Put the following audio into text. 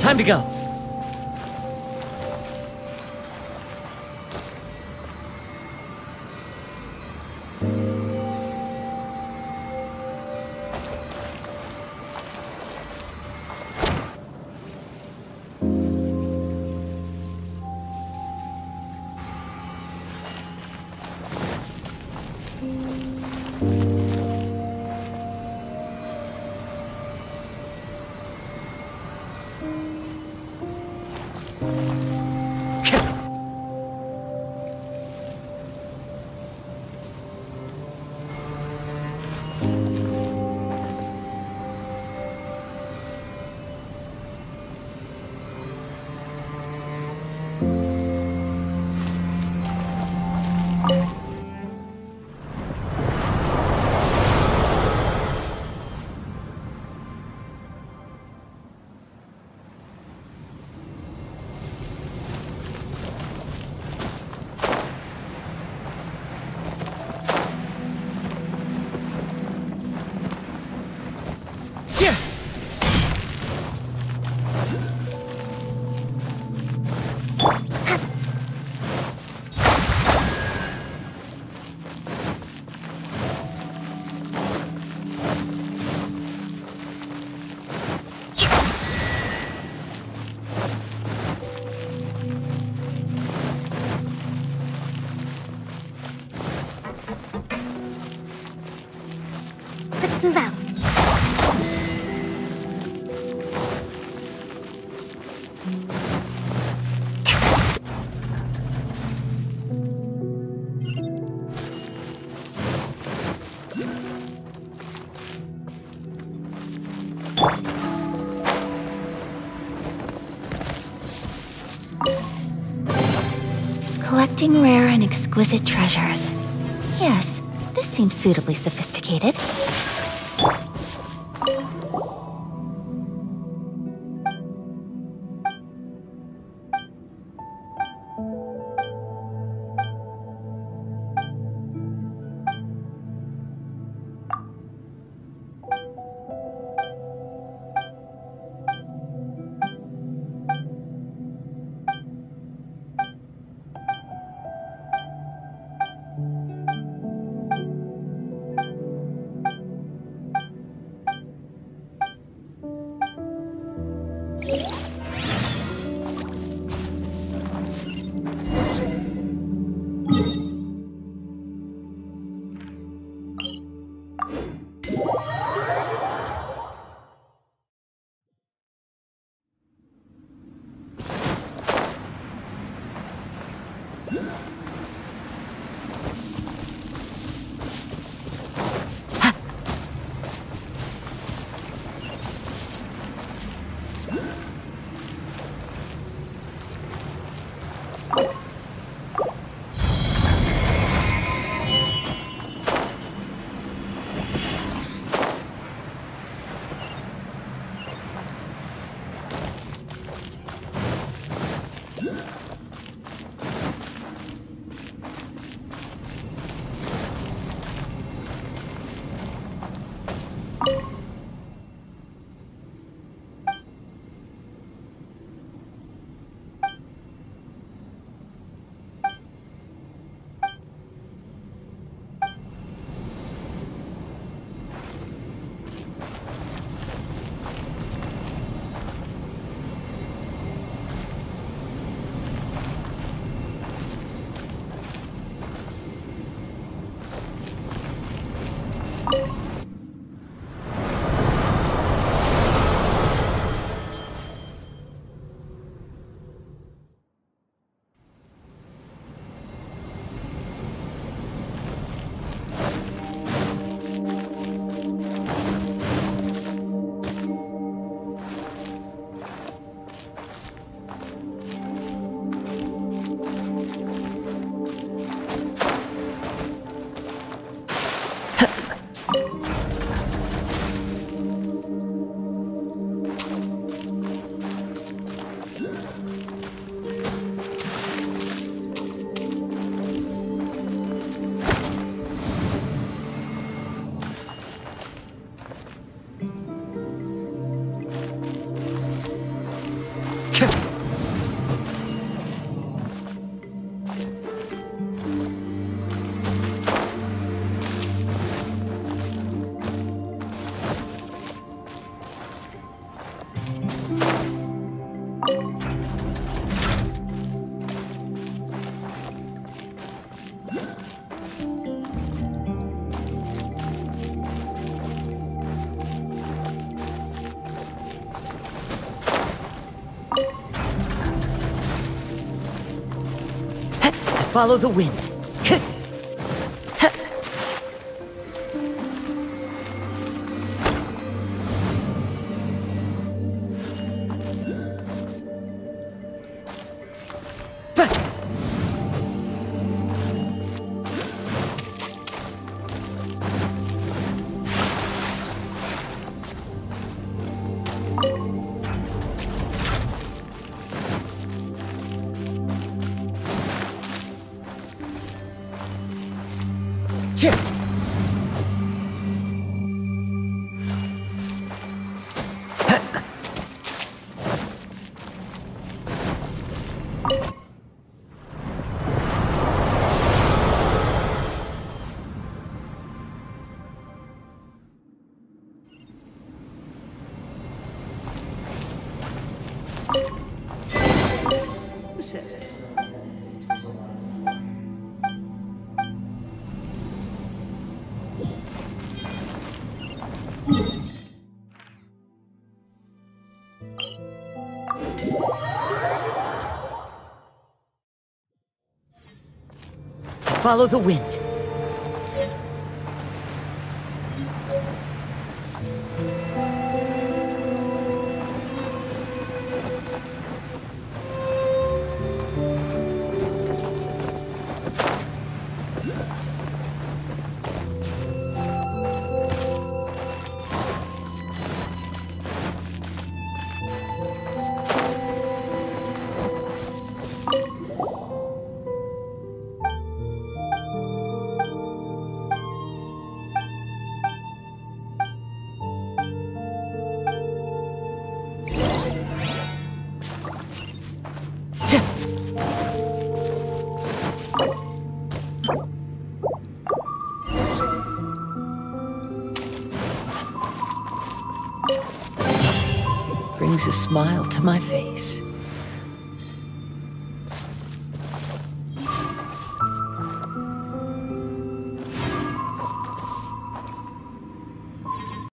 Time to go. Move out. Collecting rare and exquisite treasures. Yes, this seems suitably sophisticated. Follow the wind. Follow the wind. Brings a smile to my face.